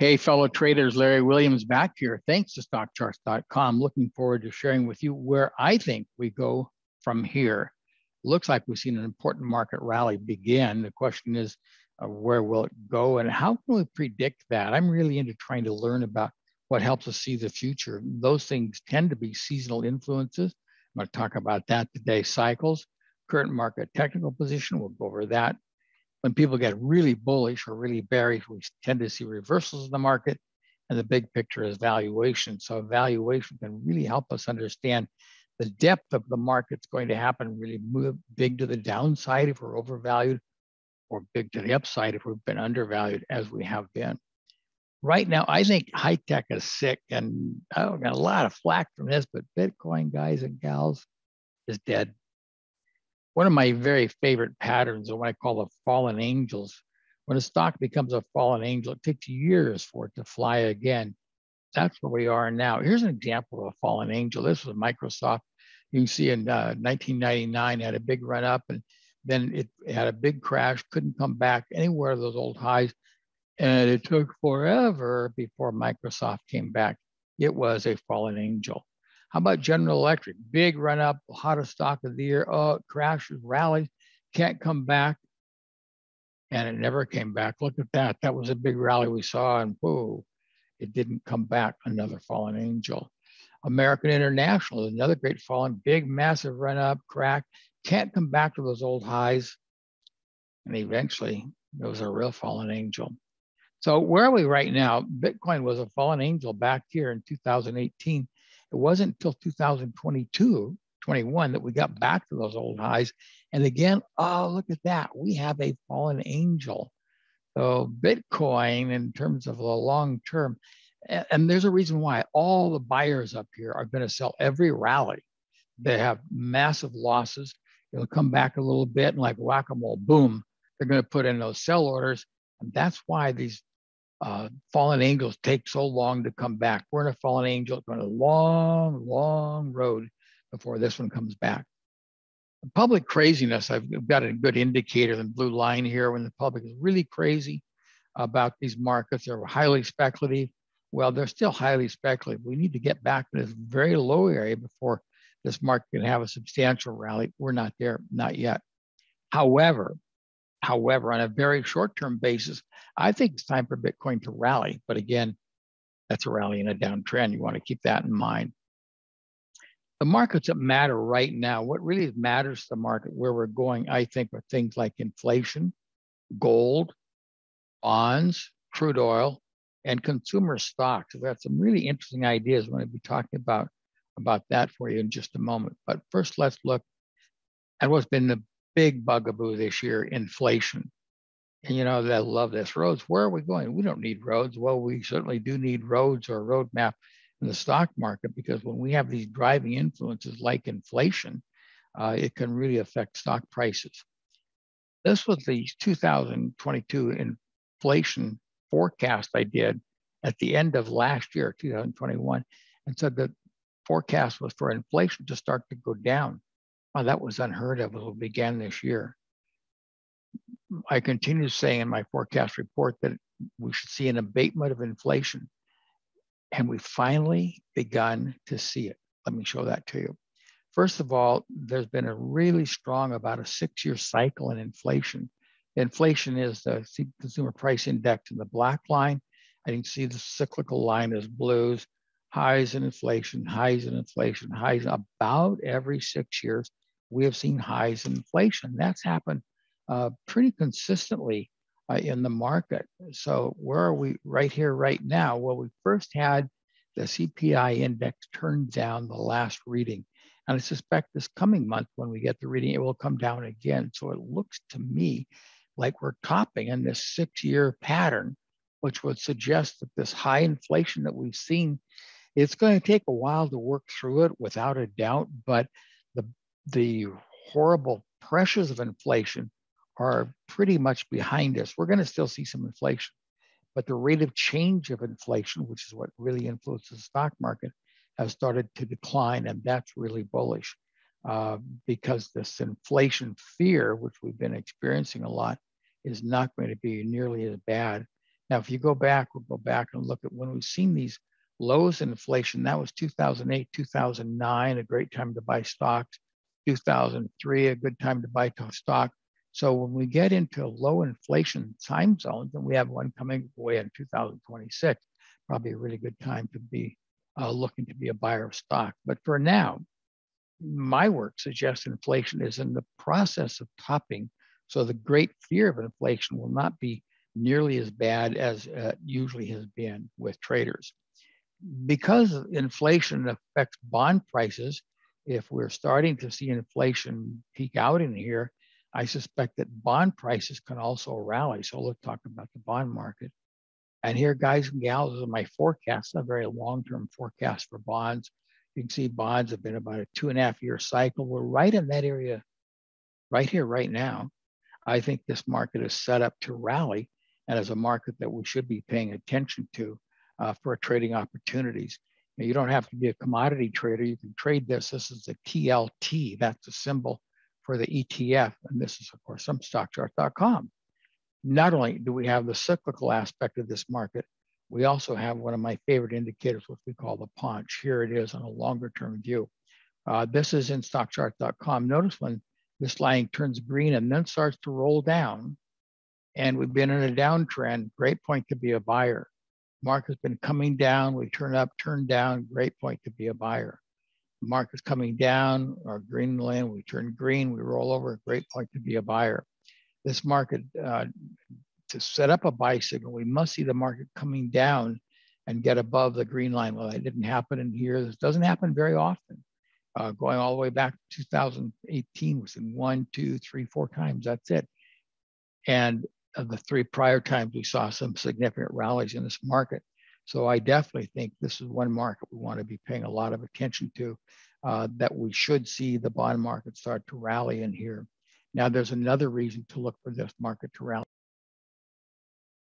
Hey, fellow traders, Larry Williams back here. Thanks to StockCharts.com. Looking forward to sharing with you where I think we go from here. Looks like we've seen an important market rally begin. The question is, where will it go and how can we predict that? I'm really into trying to learn about what helps us see the future. Those things tend to be seasonal influences. I'm going to talk about that today. Cycles, current market technical position, we'll go over that. When people get really bullish or really bearish, we tend to see reversals in the market, and the big picture is valuation. So valuation can really help us understand the depth of the market's going to happen, really move big to the downside if we're overvalued, or big to the upside if we've been undervalued as we have been. Right now, I think high tech is sick, and I got a lot of flack from this, but Bitcoin, guys and gals, is dead. One of my very favorite patterns is what I call the fallen angels. When a stock becomes a fallen angel, it takes years for it to fly again. That's where we are now. Here's an example of a fallen angel. This was Microsoft. You can see in 1999, had a big run up, and then it had a big crash, couldn't come back anywhere to those old highs. And it took forever before Microsoft came back. It was a fallen angel. How about General Electric? Big run up, hottest stock of the year. Oh, it crashes, rallies, can't come back. And it never came back. Look at that. That was a big rally we saw, and whoa, it didn't come back. Another fallen angel. American International, another great fallen, big, massive run up, crack, can't come back to those old highs. And eventually, it was a real fallen angel. So where are we right now? Bitcoin was a fallen angel back here in 2018. It wasn't until 2021 that we got back to those old highs. And again, oh, look at that. We have a fallen angel. So Bitcoin, in terms of the long term, and there's a reason why all the buyers up here are going to sell every rally. They have massive losses. It'll come back a little bit, and like whack-a-mole, boom, they're going to put in those sell orders. And that's why these fallen angels take so long to come back. We're in a fallen angel. It's going a long, long road before this one comes back. The public craziness, I've got a good indicator, the blue line here, when the public is really crazy about these markets. They're highly speculative. Well, they're still highly speculative. We need to get back to this very low area before this market can have a substantial rally. We're not there, not yet. However, on a very short-term basis, I think it's time for Bitcoin to rally. But again, that's a rally in a downtrend. You want to keep that in mind. The markets that matter right now, what really matters to the market, where we're going, I think, are things like inflation, gold, bonds, crude oil, and consumer stocks. We've got some really interesting ideas. I'm going to be talking about that for you in just a moment. But first, let's look at what's been the big bugaboo this year, inflation. And you know, they love this. Roads, where are we going? We don't need roads. Well, we certainly do need roads or a roadmap in the stock market, because when we have these driving influences like inflation, it can really affect stock prices. This was the 2022 inflation forecast I did at the end of last year, 2021, and said that forecast was for inflation to start to go down. Wow, that was unheard of when it began this year. I continue saying in my forecast report that we should see an abatement of inflation, and we've finally begun to see it. Let me show that to you. First of all, there's been a really strong, about a 6-year cycle in inflation. Inflation is the consumer price index in the black line. I can see the cyclical line is blues. Highs in inflation, highs in inflation, highs. About every 6 years, we have seen highs in inflation. That's happened pretty consistently in the market. So where are we right here, right now? Well, we first had the CPI index turn down the last reading. And I suspect this coming month when we get the reading, it will come down again. So it looks to me like we're topping in this 6-year pattern, which would suggest that this high inflation that we've seen, it's going to take a while to work through it, without a doubt, but the horrible pressures of inflation are pretty much behind us. We're going to still see some inflation, but the rate of change of inflation, which is what really influences the stock market, has started to decline, and that's really bullish because this inflation fear, which we've been experiencing a lot, is not going to be nearly as bad Now, if you go back, we'll go back and look at when we've seen these lows in inflation. That was 2008, 2009, a great time to buy stocks. 2003, a good time to buy stock. So when we get into low inflation time zones, and we have one coming away in 2026, probably a really good time to be looking to be a buyer of stock. But for now, my work suggests inflation is in the process of topping. So the great fear of inflation will not be nearly as bad as it usually has been with traders. Because inflation affects bond prices, if we're starting to see inflation peak out in here, I suspect that bond prices can also rally. So let's talk about the bond market. And here, guys and gals, this is my forecast, a very long-term forecast for bonds. You can see bonds have been about a 2.5-year cycle. We're right in that area, right here, right now. I think this market is set up to rally and is a market that we should be paying attention to for trading opportunities. Now, you don't have to be a commodity trader. You can trade this. This is the TLT. That's the symbol for the ETF. And this is, of course, from StockCharts.com. Not only do we have the cyclical aspect of this market, we also have one of my favorite indicators, which we call the Ponch. Here it is on a longer-term view. This is in StockCharts.com. Notice when this line turns green and then starts to roll down, and we've been in a downtrend, great point to be a buyer. Market's been coming down, we turn up, turn down, great point to be a buyer. Market's coming down, our green line, we turn green, we roll over, great point to be a buyer. This market, to set up a buy signal, we must see the market coming down and get above the green line. Well, that didn't happen in here. This doesn't happen very often. Going all the way back to 2018, was in 1, 2, 3, 4 times, that's it. And of the 3 prior times, we saw some significant rallies in this market. So I definitely think this is one market we want to be paying a lot of attention to, that we should see the bond market start to rally in here. Now, there's another reason to look for this market to rally,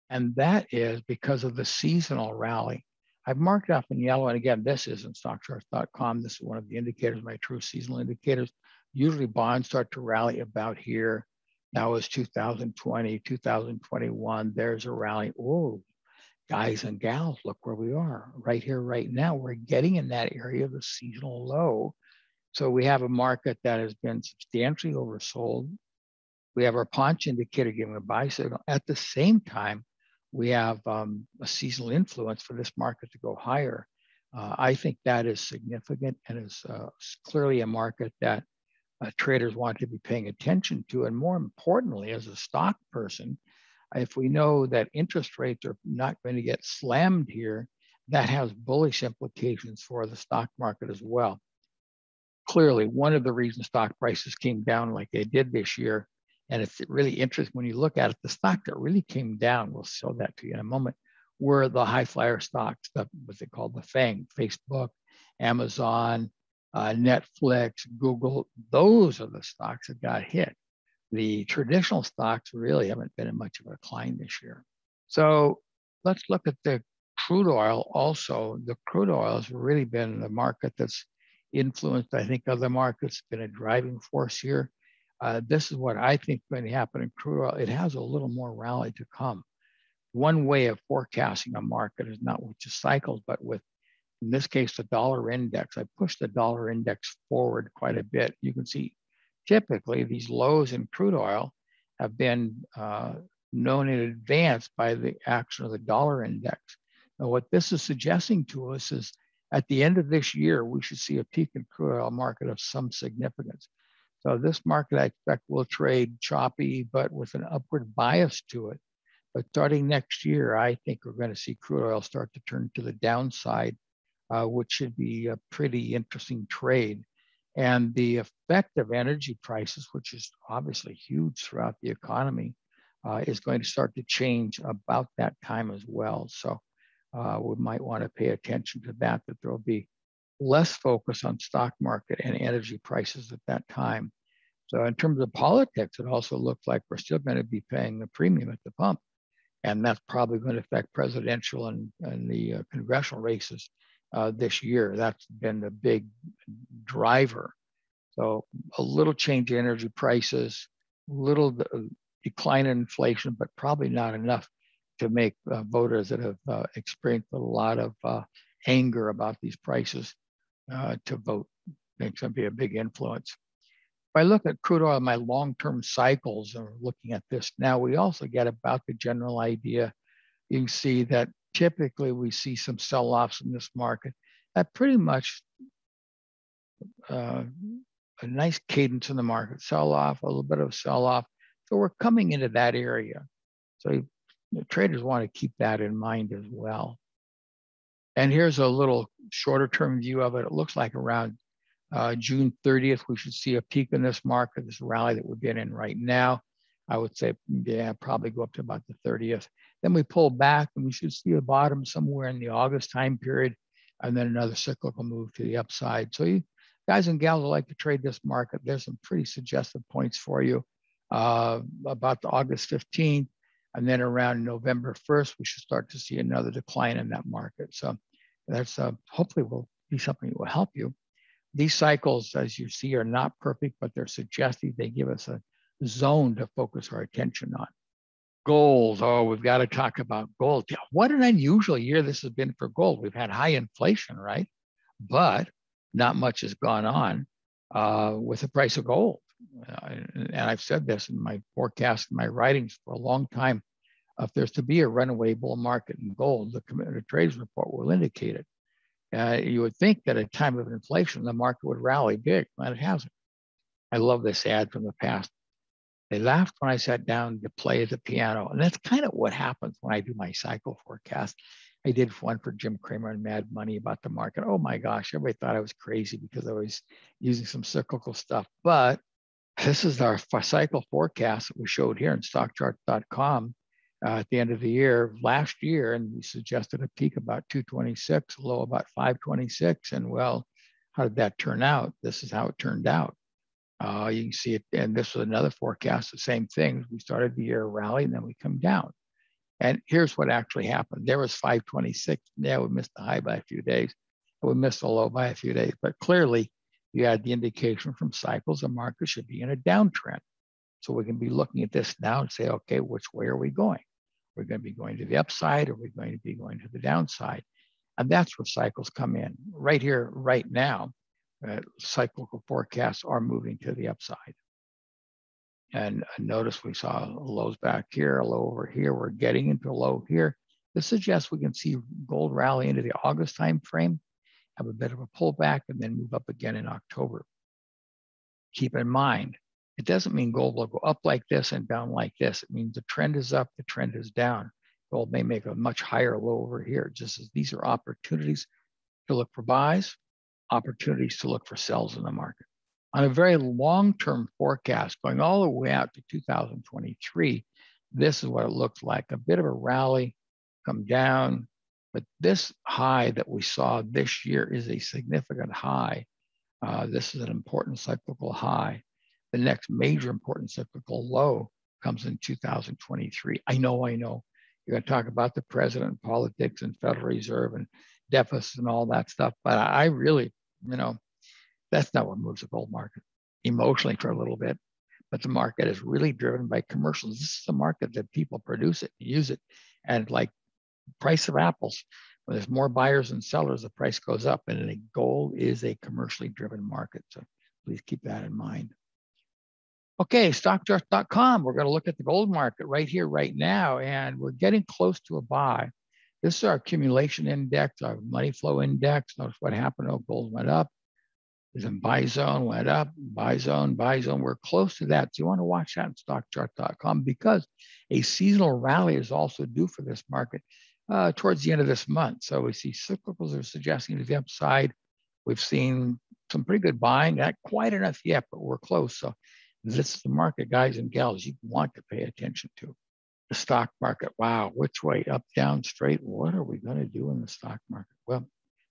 and that is because of the seasonal rally. I've marked up in yellow, and again, this isn't StockCharts.com. This is one of the indicators, my true seasonal indicators. Usually bonds start to rally about here. That was 2020, 2021. There's a rally. Oh, guys and gals, look where we are. Right here, right now, we're getting in that area of the seasonal low. So we have a market that has been substantially oversold. We have our Ponch indicator giving a buy signal. At the same time, we have a seasonal influence for this market to go higher. I think that is significant and is clearly a market that traders want to be paying attention to. And more importantly, as a stock person, if we know that interest rates are not going to get slammed here, that has bullish implications for the stock market as well. Clearly, one of the reasons stock prices came down like they did this year, and it's really interesting when you look at it, the stock that really came down, we'll show that to you in a moment, were the high flyer stocks, what they call the FANG, Facebook, Amazon, Netflix, Google. Those are the stocks that got hit. The traditional stocks really haven't been in much of a decline this year. So let's look at the crude oil also. The crude oil has really been the market that's influenced, I think, other markets, been a driving force here. This is what I think is going to happen in crude oil. It has a little more rally to come. One way of forecasting a market is not with just cycles, but with, in this case, the dollar index. I pushed the dollar index forward quite a bit. You can see typically these lows in crude oil have been known in advance by the action of the dollar index. Now, what this is suggesting to us is at the end of this year, we should see a peak in crude oil market of some significance. So this market, I expect, will trade choppy, but with an upward bias to it. But starting next year, I think we're going to see crude oil start to turn to the downside, which should be a pretty interesting trade. And the effect of energy prices, which is obviously huge throughout the economy, is going to start to change about that time as well. So we might want to pay attention to that, that there will be less focus on stock market and energy prices at that time. So in terms of politics, it also looks like we're still going to be paying the premium at the pump. And that's probably going to affect presidential and the congressional races this year. That's been the big driver. So a little change in energy prices, little decline in inflation, but probably not enough to make voters that have experienced a lot of anger about these prices to vote. I think it's going to be a big influence. If I look at crude oil, my long-term cycles, and we're looking at this now, we also get about the general idea. You can see that typically we see some sell-offs in this market at pretty much a nice cadence in the market. Sell-off, a little bit of sell-off. So we're coming into that area. So the traders want to keep that in mind as well. And here's a little shorter-term view of it. It looks like around June 30th, we should see a peak in this market, this rally that we've been in right now. I would say, yeah, probably go up to about the 30th. Then we pull back and we should see a bottom somewhere in the August time period, and then another cyclical move to the upside. So you guys and gals who like to trade this market, there's some pretty suggestive points for you about the August 15th. And then around November 1st, we should start to see another decline in that market. So that's hopefully will be something that will help you. These cycles, as you see, are not perfect, but they're suggestive. They give us a zone to focus our attention on. Gold, oh, we've got to talk about gold. What an unusual year this has been for gold. We've had high inflation, right? But not much has gone on with the price of gold. And I've said this in my forecast, in my writings for a long time. If there's to be a runaway bull market in gold, the Commitment of Trades Report will indicate it. You would think that at a time of inflation, the market would rally big, but it hasn't. I love this ad from the past. They laughed when I sat down to play the piano. And that's kind of what happens when I do my cycle forecast. I did one for Jim Cramer and Mad Money about the market. Oh my gosh, everybody thought I was crazy because I was using some cyclical stuff. But this is our cycle forecast that we showed here in StockCharts.com at the end of the year, last year, and we suggested a peak about 226, low about 526, and well, how did that turn out? This is how it turned out. You can see it, and this was another forecast, the same thing. We started the year rally, and then we come down. And here's what actually happened. There was 526. Yeah, we missed the high by a few days. We missed the low by a few days, but clearly, you had the indication from cycles, the market should be in a downtrend. So we can be looking at this now and say, okay, which way are we going? We're going to be going to the upside, or we're going to be going to the downside. And that's where cycles come in. Right here, right now, cyclical forecasts are moving to the upside. And notice we saw lows back here, a low over here. We're getting into a low here. This suggests we can see gold rally into the August timeframe, have a bit of a pullback, and then move up again in October. Keep in mind, it doesn't mean gold will go up like this and down like this. It means the trend is up, the trend is down. Gold may make a much higher low over here, just as these are opportunities to look for buys, opportunities to look for sells in the market. On a very long-term forecast, going all the way out to 2023, this is what it looks like, a bit of a rally, come down. But this high that we saw this year is a significant high. This is an important cyclical high. The next major important cyclical low comes in 2023. I know. You're going to talk about the president, politics, and Federal Reserve, and deficits, and all that stuff. But I really, that's not what moves the gold market emotionally for a little bit. But the market is really driven by commercials. This is a market that people produce it, use it, and like price of apples. When there's more buyers than sellers, the price goes up, and gold is a commercially driven market. So please keep that in mind. Okay, stockchart.com. We're going to look at the gold market right here, right now, and we're getting close to a buy. This is our accumulation index, our money flow index. Notice what happened. Oh, gold went up. There's a buy zone, went up, buy zone, buy zone. We're close to that. So you want to watch that on stockchart.com because a seasonal rally is also due for this market towards the end of this month. So we see cyclicals are suggesting to the upside. We've seen some pretty good buying, not quite enough yet, but we're close. So this is the market, guys and gals, you want to pay attention to. The stock market, wow, which way? Up, down, straight? What are we going to do in the stock market? Well, I'm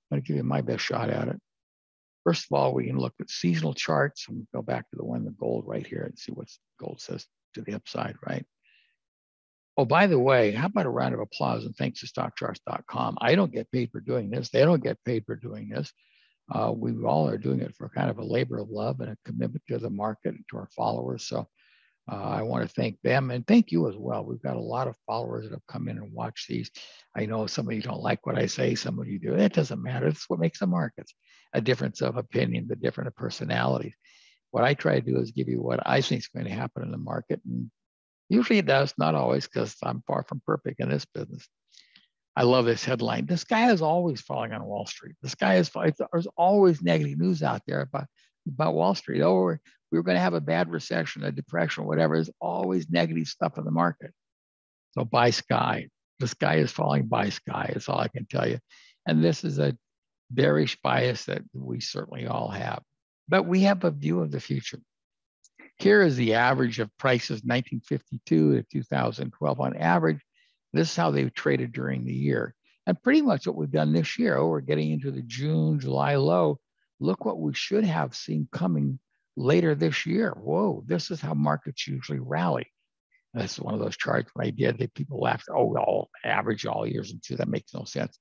going to give you my best shot at it. First of all, we can look at seasonal charts and go back to the one, the gold right here, and see what gold says to the upside, right? Oh, by the way, how about a round of applause and thanks to StockCharts.com. I don't get paid for doing this. They don't get paid for doing this. We all are doing it for kind of a labor of love and a commitment to the market and to our followers. So I want to thank them and thank you as well. We've got a lot of followers that have come in and watched these. I know some of you don't like what I say, some of you do. It doesn't matter. It's what makes the markets. A difference of opinion, the different of personalities. What I try to do is give you what I think is going to happen in the market. And usually it does, not always, because I'm far from perfect in this business. I love this headline. The sky is always falling on Wall Street. The sky is falling. There's always negative news out there about Wall Street. Oh, we were going to have a bad recession, a depression, whatever. There's always negative stuff in the market. So buy sky. The sky is falling, buy sky. That's all I can tell you. And this is a bearish bias that we certainly all have. But we have a view of the future. Here is the average of prices 1952 to 2012 on average. This is how they've traded during the year. And pretty much what we've done this year, we're getting into the June, July low. Look what we should have seen coming later this year. Whoa, this is how markets usually rally. And that's one of those charts when I did that people laughed, oh, well, average all years and two, that makes no sense.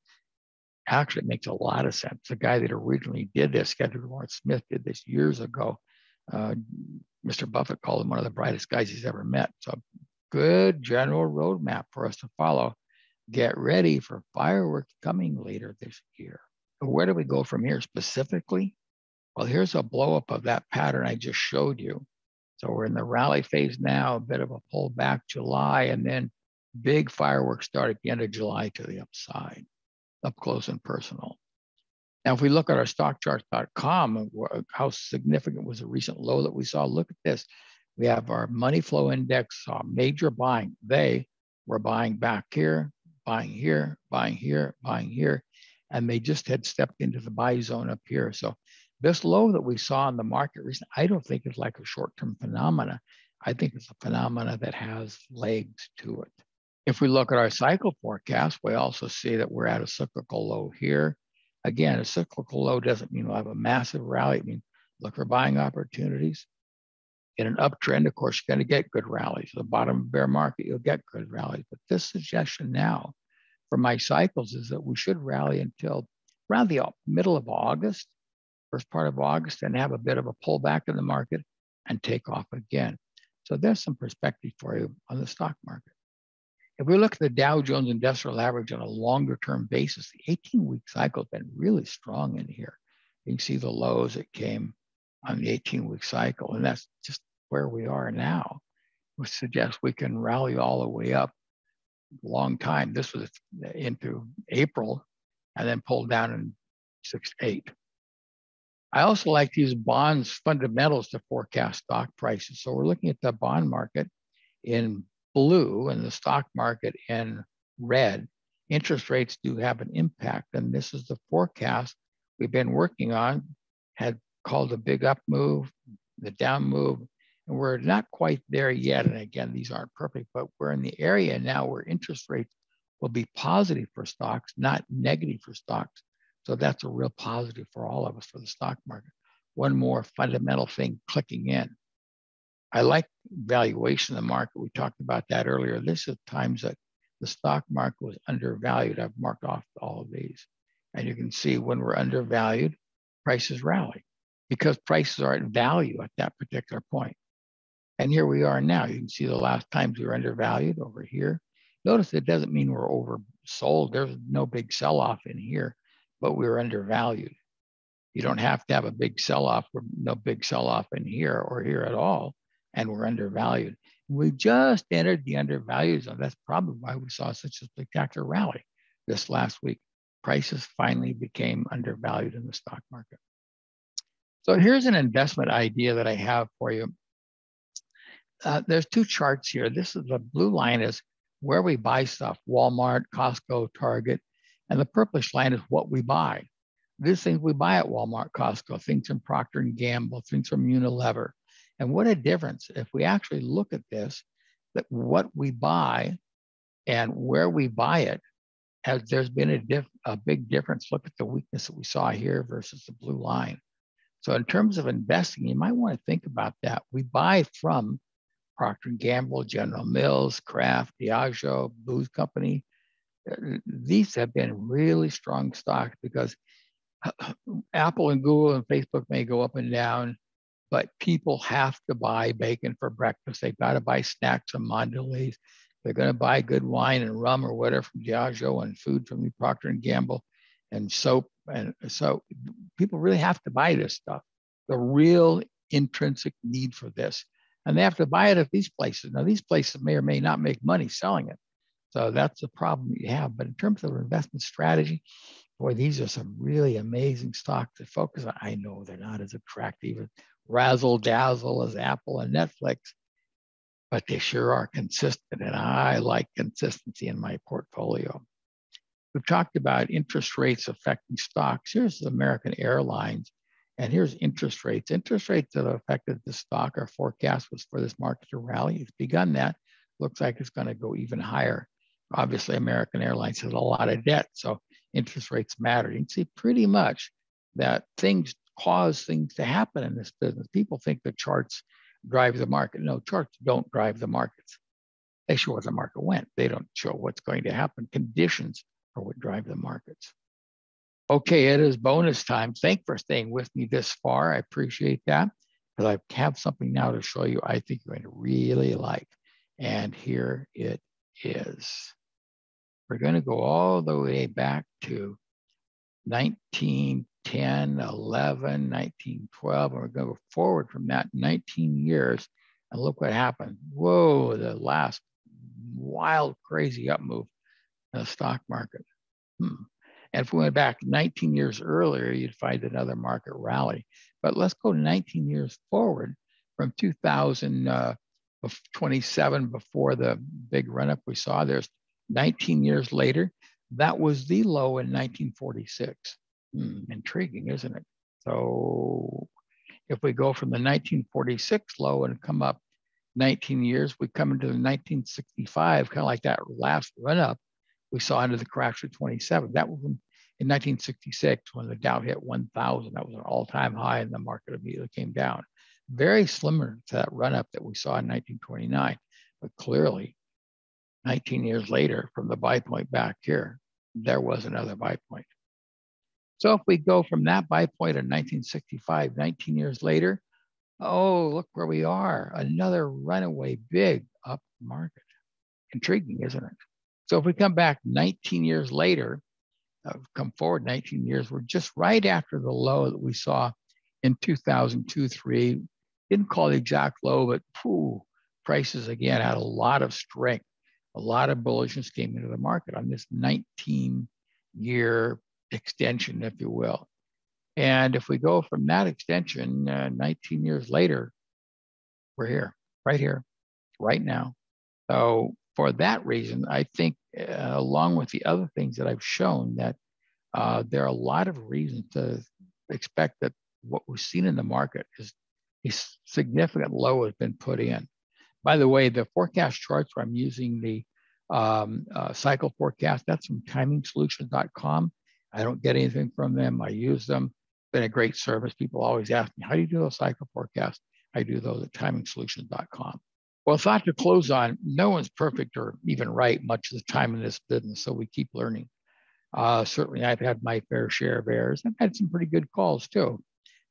Actually, it makes a lot of sense. The guy that originally did this, Edward Warren Smith, did this years ago. Mr. Buffett called him one of the brightest guys he's ever met. So good general roadmap for us to follow. Get ready for fireworks coming later this year. But where do we go from here specifically? Well, here's a blow up of that pattern I just showed you. So we're in the rally phase now, a bit of a pullback July, and then big fireworks start at the end of July to the upside, up close and personal. Now, if we look at our StockCharts.com, how significant was the recent low that we saw? Look at this. We have our money flow index saw major buying. They were buying back here, buying here, buying here, buying here. And they just had stepped into the buy zone up here. So this low that we saw in the market recently, I don't think it's like a short-term phenomena. I think it's a phenomena that has legs to it. If we look at our cycle forecast, we also see that we're at a cyclical low here. Again, a cyclical low doesn't mean we'll have a massive rally. It means look for buying opportunities. In an uptrend, of course, you're going to get good rallies. The bottom of bear market, you'll get good rallies. But this suggestion now for my cycles is that we should rally until around the middle of August, first part of August, and have a bit of a pullback in the market and take off again. So there's some perspective for you on the stock market. If we look at the Dow Jones Industrial Average on a longer-term basis, the 18-week cycle has been really strong in here. You can see the lows that came on the 18-week cycle, and that's just where we are now, which suggests we can rally all the way up a long time. This was into April, and then pulled down in 6-8. I also like to use bonds fundamentals to forecast stock prices. So we're looking at the bond market in blue and the stock market in red. Interest rates do have an impact. And this is the forecast we've been working on, had called the big up move, the down move, and we're not quite there yet. And again, these aren't perfect, but we're in the area now where interest rates will be positive for stocks, not negative for stocks. So that's a real positive for all of us for the stock market. One more fundamental thing clicking in. I like valuation of the market. We talked about that earlier. This is times that the stock market was undervalued. I've marked off all of these. And you can see when we're undervalued, prices rally because prices are at value at that particular point. And here we are now. You can see the last times we were undervalued over here. Notice it doesn't mean we're oversold. There's no big sell-off in here, but we were undervalued. You don't have to have a big sell-off, no big sell-off in here or here at all. And we're undervalued. We just entered the undervalued zone. That's probably why we saw such a spectacular rally this last week. Prices finally became undervalued in the stock market. So here's an investment idea that I have for you. There's two charts here. This is the blue line is where we buy stuff, Walmart, Costco, Target, and the purplish line is what we buy. These things we buy at Walmart, Costco, things from Procter & Gamble, things from Unilever. And what a difference if we actually look at this, that what we buy and where we buy it, as there's been a big difference. Look at the weakness that we saw here versus the blue line. So in terms of investing, you might want to think about that. We buy from Procter & Gamble, General Mills, Kraft, Diageo, Booz Company. These have been really strong stocks because Apple and Google and Facebook may go up and down. but people have to buy bacon for breakfast. They've got to buy snacks from Mondelez. They're going to buy good wine and rum or whatever from Diageo and food from Procter & Gamble and soap. And so people really have to buy this stuff, the real intrinsic need for this. And they have to buy it at these places. Now, these places may or may not make money selling it. So that's the problem you have. But in terms of investment strategy, boy, these are some really amazing stocks to focus on. I know they're not as attractive as razzle-dazzle as Apple and Netflix, but they sure are consistent, and I like consistency in my portfolio. We've talked about interest rates affecting stocks. Here's American Airlines, and here's interest rates. Interest rates that have affected the stock, our forecast was for this market to rally. It's begun that. Looks like it's going to go even higher. Obviously, American Airlines has a lot of debt, so interest rates matter. You can see pretty much that things cause things to happen in this business. People think the charts drive the market. No, charts don't drive the markets. They show where the market went. They don't show what's going to happen. Conditions are what drive the markets. Okay, it is bonus time. Thank you for staying with me this far. I appreciate that, because I have something now to show you I think you're going to really like. And here it is. We're going to go all the way back to 1910, 11, 1912, and we're going to go forward from that 19 years, and look what happened. Whoa, the last wild, crazy up move in the stock market. And if we went back 19 years earlier, you'd find another market rally. But let's go 19 years forward from 2027, before the big run-up we saw. There's 19 years later. That was the low in 1946. Intriguing, isn't it? So if we go from the 1946 low and come up 19 years, we come into the 1965, kind of like that last run-up we saw into the crash of 27. That was in 1966 when the Dow hit 1,000. That was an all-time high, and the market immediately came down. Very similar to that run-up that we saw in 1929, but clearly 19 years later from the buy point back here, there was another buy point. So if we go from that buy point in 1965, 19 years later, oh, look where we are, another runaway big up market. Intriguing, isn't it? So if we come back 19 years later, come forward 19 years, we're just right after the low that we saw in 2002-03, didn't call the exact low, but prices again had a lot of strength. A lot of bullishness came into the market on this 19-year extension, if you will. And if we go from that extension 19 years later, we're here, right now. So for that reason, I think along with the other things that I've shown, that there are a lot of reasons to expect that what we've seen in the market is a significant low has been put in. By the way, the forecast charts where I'm using the cycle forecast, that's from timingsolutions.com. I don't get anything from them. I use them. It's been a great service. People always ask me, how do you do those cycle forecasts? I do those at timingsolutions.com. Well, thought to close on, no one's perfect or even right much of the time in this business, so we keep learning. Certainly, I've had my fair share of errors. I've had some pretty good calls, too.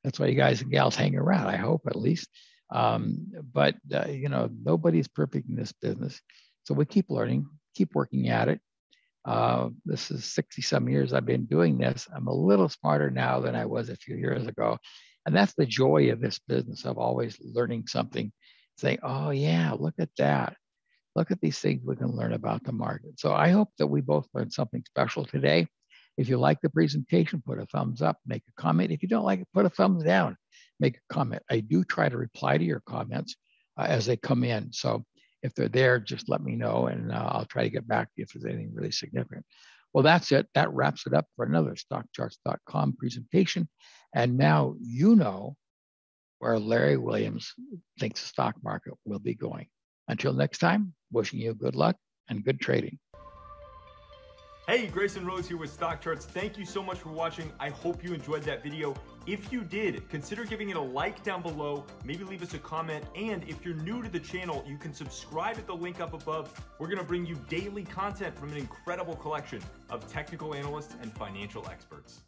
That's why you guys and gals hang around, I hope, at least. You know, nobody's perfect in this business. So we keep learning, keep working at it. This is 60-some years I've been doing this. I'm a little smarter now than I was a few years ago. And that's the joy of this business, of always learning something, saying, oh, yeah, look at that. Look at these things we can learn about the market. So I hope that we both learned something special today. If you like the presentation, put a thumbs up, make a comment. If you don't like it, put a thumbs down, make a comment. I do try to reply to your comments as they come in. So if they're there, just let me know, and I'll try to get back to you if there's anything really significant. Well, that's it. That wraps it up for another StockCharts.com presentation. And now you know where Larry Williams thinks the stock market will be going. Until next time, wishing you good luck and good trading. Hey, Grayson Rose here with Stock Charts. Thank you so much for watching. I hope you enjoyed that video. If you did, consider giving it a like down below, maybe leave us a comment, and if you're new to the channel, you can subscribe at the link up above. We're gonna bring you daily content from an incredible collection of technical analysts and financial experts.